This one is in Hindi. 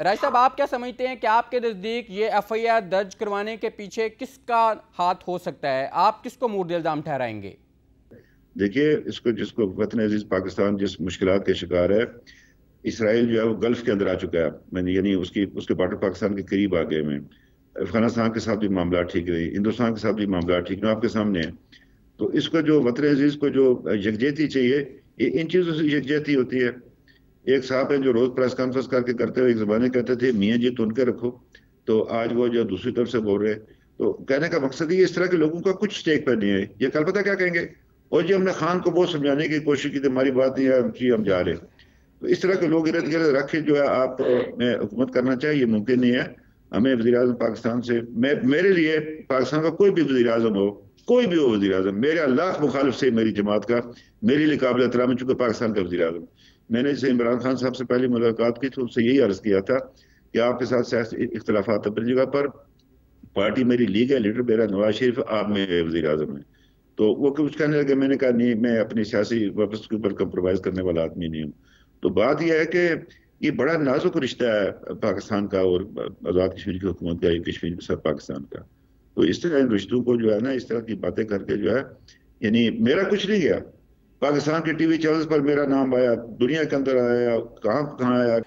राज साहब, आप क्या समझते हैं कि आपके नज़दीक ये एफआईआर दर्ज करवाने के पीछे किसका हाथ हो सकता है? आप किसको मुर्द इल्ज़ाम ठहराएंगे? देखिए, इसको जिसको वतन अजीज पाकिस्तान जिस मुश्किल के शिकार है, इसराइल जो है वो गल्फ के अंदर आ चुका है, मैंने यानी उसके बॉर्डर पाकिस्तान के करीब आ गए में। अफगानिस्तान के साथ भी मामला ठीक नहीं, हिंदुस्तान के साथ भी मामला ठीक नहीं, आपके सामने है। तो इसको जो वतन अजीज को जो यकजहती चाहिए, इन चीज़ों से यकजहती होती है। एक साहब है जो रोज़ प्रेस कॉन्फ्रेंस करके करते हुए एक ज़माने कहते थे मियाँ जी तुन के रखो, तो आज वो जो दूसरी तरफ से बोल रहे हैं। तो कहने का मकसद ये, इस तरह के लोगों का कुछ स्टेक पर नहीं है। ये कल पता क्या कहेंगे, और जी हमने खान को बहुत समझाने की कोशिश की तो हमारी बात नहीं है, हम जा रहे। तो इस तरह के लोग इर्द गिर्द रख के जो है आप हुकूमत करना चाहिए, ये मुमकिन नहीं है। हमें वज़ीर आज़म पाकिस्तान से, मेरे लिए पाकिस्तान का कोई भी वज़ीर आज़म हो, कोई भी हो वज़ीर आज़म, मेरा लाख मुखालिफ से मेरी जमात का, मेरे लिए काबिल एहतराम है, चूँकि पाकिस्तान का वज़ीर आज़म। मैंने जैसे इमरान खान साहब से पहले मुलाकात की तो उनसे यही अर्ज़ किया था कि आपके साथ सियासी इख्तलाफात अपनी जगह पर, पार्टी मेरी लीग है, लीडर मेरा नवाज शरीफ, आप मेरे वज़ीर आज़म हैं। तो वो कुछ कहने लगे, मैंने कहा नहीं, मैं अपनी सियासी वापस के ऊपर कंप्रोमाइज़ करने वाला आदमी नहीं हूँ। तो बात यह है कि ये बड़ा नाजुक रिश्ता है पाकिस्तान का और आज़ाद कश्मीर की हुकूमत का, कश्मीर के साथ पाकिस्तान का। तो इस तरह रिश्तों को जो है ना, इस तरह की बातें करके जो है, यानी मेरा कुछ नहीं गया। पाकिस्तान के टीवी चैनल्स पर मेरा नाम आया, दुनिया के अंदर आया, कहाँ कहाँ आया।